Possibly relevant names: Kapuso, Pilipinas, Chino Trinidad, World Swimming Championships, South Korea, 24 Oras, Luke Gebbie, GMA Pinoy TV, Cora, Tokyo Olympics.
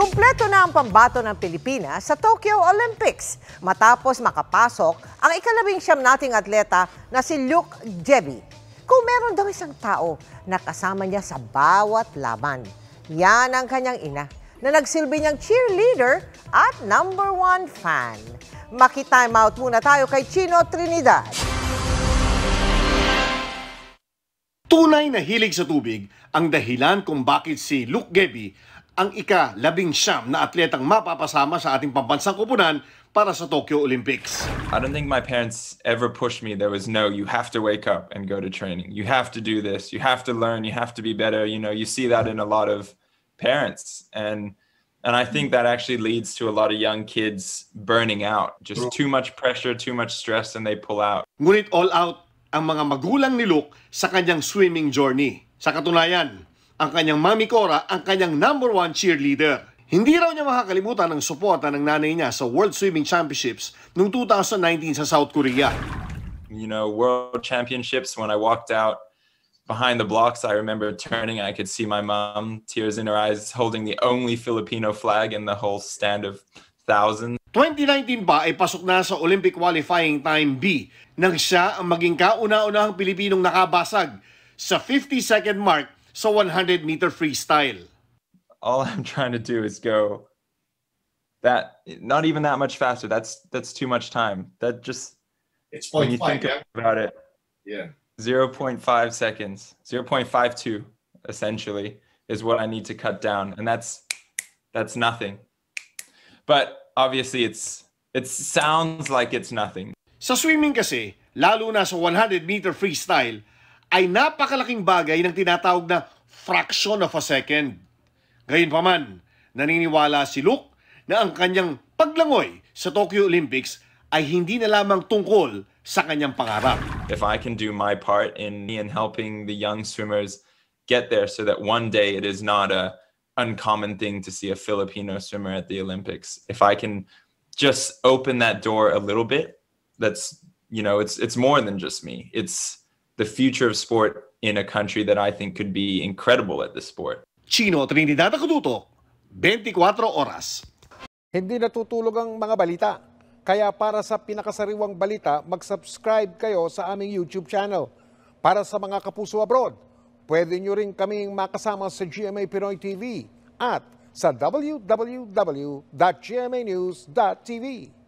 Kumpleto na ang pambato ng Pilipinas sa Tokyo Olympics matapos makapasok ang 19 nating atleta na si Luke Gebbie. Kung meron daw isang tao na kasama niya sa bawat laban, yan ang kanyang ina na nagsilbi niyang cheerleader at #1 fan. Maki-time out muna tayo kay Chino Trinidad. Tunay na hilig sa tubig ang dahilan kung bakit si Luke Gebbie ang ika-19 na atletang mapapasama sa ating pambansang koponan para sa Tokyo Olympics. I don't think my parents ever pushed me. There was no, you have to wake up and go to training. You have to do this. You have to learn. You have to be better. You know, you see that in a lot of parents. And I think that actually leads to a lot of young kids burning out. Just too much pressure, too much stress, and they pull out. Ngunit all out ang mga magulang ni Luke sa kanyang swimming journey. Sa katunayan, ang kanyang mami Cora ang kanyang #1 cheerleader. Hindi raw niya makakalimutan ang suporta ng nanay niya sa World Swimming Championships noong 2019 sa South Korea. You know, World Championships, when I walked out behind the blocks, I remember turning, I could see my mom, tears in her eyes, holding the only Filipino flag in the whole stand of thousands. 2019 pa ay pasok na sa Olympic Qualifying Time B nang siya ang maging kauna-unahang Pilipinong nakabasag sa 52nd mark so 100-meter freestyle. All I'm trying to do is go that, not even that much faster. That's too much time. That just, it's when you think about it, yeah, 0.5 seconds, 0.52 essentially is what I need to cut down, and that's nothing. But obviously, it sounds like it's nothing. Sa swimming kasi, lalo na sa 100-meter freestyle, ay napakalaking bagay ng tinatawag na fraction of a second. Gayunpaman, naniniwala si Luke na ang kanyang paglangoy sa Tokyo Olympics ay hindi na lamang tungkol sa kanyang pangarap. If I can do my part in helping the young swimmers get there so that one day it is not a uncommon thing to see a Filipino swimmer at the Olympics. If I can just open that door a little bit, that's, you know, it's more than just me. It's the future of sport in a country that I think could be incredible at this sport. Chino Trinidad, 24 Oras. Hindi natutulog ang mga balita. Kaya para sa pinakasariwang balita, mag-subscribe kayo sa aming YouTube channel. Para sa mga kapuso abroad, pwede nyo rin kaming makasama sa GMA Pinoy TV at sa www.gmanews.tv.